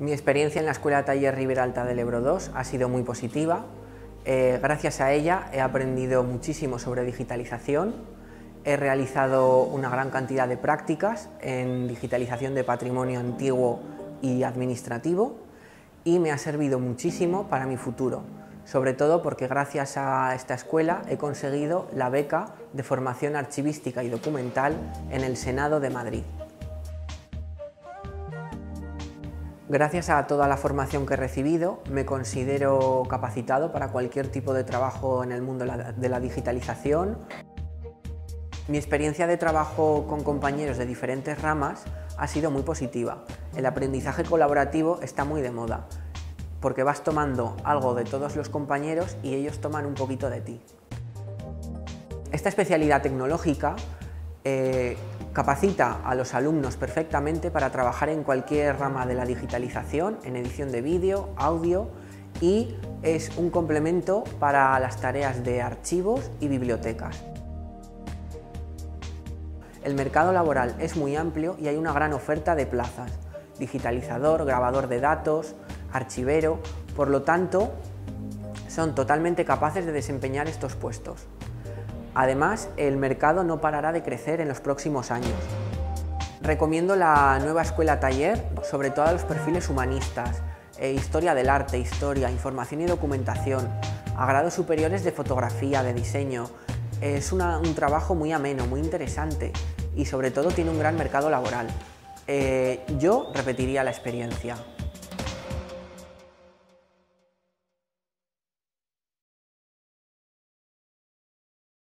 Mi experiencia en la Escuela Taller Ribera Alta del Ebro II ha sido muy positiva. Gracias a ella he aprendido muchísimo sobre digitalización, he realizado una gran cantidad de prácticas en digitalización de patrimonio antiguo y administrativo y me ha servido muchísimo para mi futuro, sobre todo porque gracias a esta escuela he conseguido la beca de formación archivística y documental en el Senado de Madrid. Gracias a toda la formación que he recibido, me considero capacitado para cualquier tipo de trabajo en el mundo de la digitalización. Mi experiencia de trabajo con compañeros de diferentes ramas ha sido muy positiva. El aprendizaje colaborativo está muy de moda, porque vas tomando algo de todos los compañeros y ellos toman un poquito de ti. Esta especialidad tecnológica capacita a los alumnos perfectamente para trabajar en cualquier rama de la digitalización, en edición de vídeo, audio, y es un complemento para las tareas de archivos y bibliotecas. El mercado laboral es muy amplio y hay una gran oferta de plazas: digitalizador, grabador de datos, archivero. Por lo tanto, son totalmente capaces de desempeñar estos puestos. Además, el mercado no parará de crecer en los próximos años. Recomiendo la nueva Escuela Taller, sobre todo a los perfiles humanistas, historia del arte, historia, información y documentación, a grados superiores de fotografía, de diseño. Es un trabajo muy ameno, muy interesante y sobre todo tiene un gran mercado laboral. Yo repetiría la experiencia.